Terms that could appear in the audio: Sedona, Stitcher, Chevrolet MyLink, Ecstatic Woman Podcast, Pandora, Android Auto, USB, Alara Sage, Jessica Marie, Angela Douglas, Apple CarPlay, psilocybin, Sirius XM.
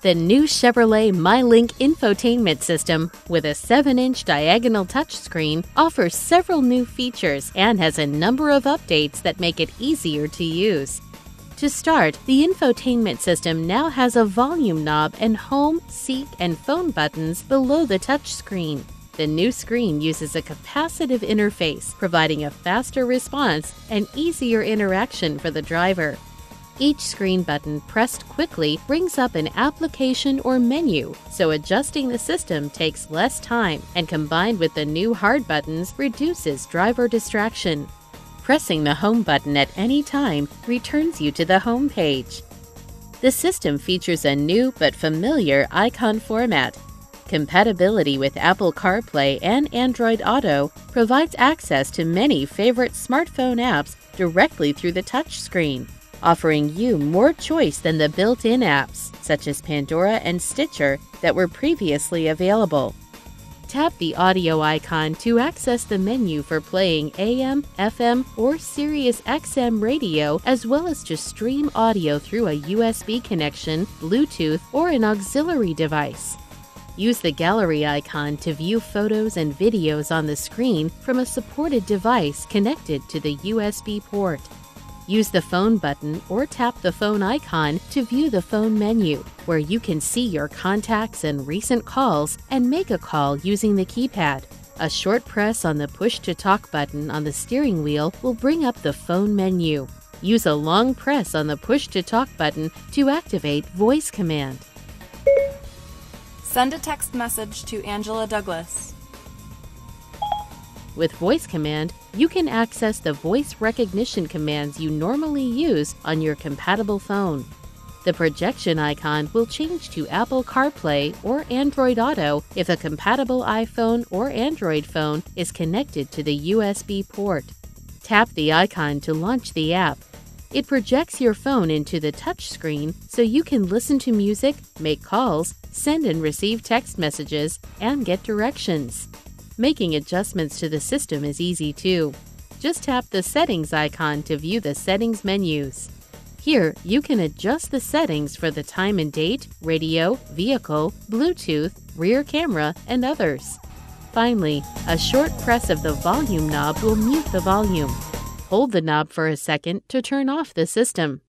the new Chevrolet MyLink infotainment system with a 7-inch diagonal touchscreen offers several new features and has a number of updates that make it easier to use. To start, the infotainment system now has a volume knob and home, seek, and phone buttons below the touchscreen. The new screen uses a capacitive interface, providing a faster response and easier interaction for the driver. Each screen button pressed quickly brings up an application or menu, so adjusting the system takes less time and, combined with the new hard buttons, reduces driver distraction. Pressing the home button at any time returns you to the home page. The system features a new but familiar icon format. Compatibility with Apple CarPlay and Android Auto provides access to many favorite smartphone apps directly through the touchscreen, offering you more choice than the built-in apps, such as Pandora and Stitcher, that were previously available. Tap the audio icon to access the menu for playing AM, FM, or Sirius XM radio, as well as to stream audio through a USB connection, Bluetooth, or an auxiliary device. Use the gallery icon to view photos and videos on the screen from a supported device connected to the USB port. Use the phone button or tap the phone icon to view the phone menu, where you can see your contacts and recent calls and make a call using the keypad. A short press on the push-to-talk button on the steering wheel will bring up the phone menu. Use a long press on the push-to-talk button to activate voice command. Send a text message to Angela Douglas. With voice command, you can access the voice recognition commands you normally use on your compatible phone. The projection icon will change to Apple CarPlay or Android Auto if a compatible iPhone or Android phone is connected to the USB port. Tap the icon to launch the app. It projects your phone into the touchscreen so you can listen to music, make calls, send and receive text messages, and get directions. Making adjustments to the system is easy too. Just tap the settings icon to view the settings menus. Here, you can adjust the settings for the time and date, radio, vehicle, Bluetooth, rear camera, and others. Finally, a short press of the volume knob will mute the volume. Hold the knob for a second to turn off the system.